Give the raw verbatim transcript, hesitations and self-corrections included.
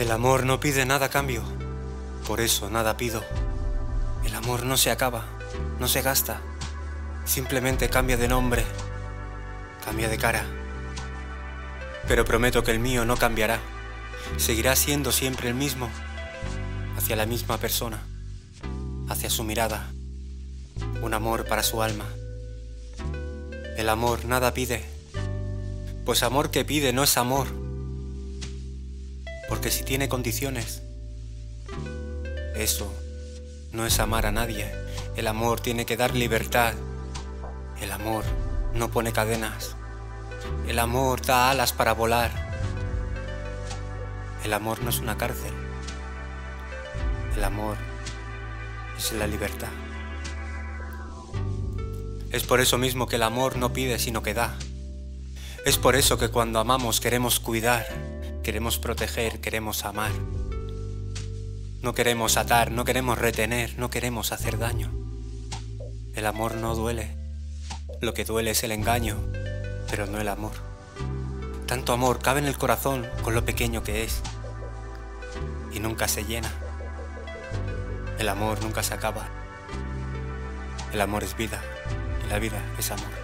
El amor no pide nada a cambio, por eso nada pido. El amor no se acaba, no se gasta, simplemente cambia de nombre, cambia de cara. Pero prometo que el mío no cambiará, seguirá siendo siempre el mismo, hacia la misma persona, hacia su mirada, un amor para su alma. El amor nada pide, pues amor que pide no es amor, porque si tiene condiciones, eso no es amar a nadie. El amor tiene que dar libertad, el amor no pone cadenas, el amor da alas para volar. El amor no es una cárcel, el amor es la libertad. Es por eso mismo que el amor no pide sino que da. Es por eso que cuando amamos queremos cuidar, queremos proteger, queremos amar. No queremos atar, no queremos retener, no queremos hacer daño. El amor no duele. Lo que duele es el engaño, pero no el amor. Tanto amor cabe en el corazón con lo pequeño que es y nunca se llena. El amor nunca se acaba. El amor es vida. La vida es amor.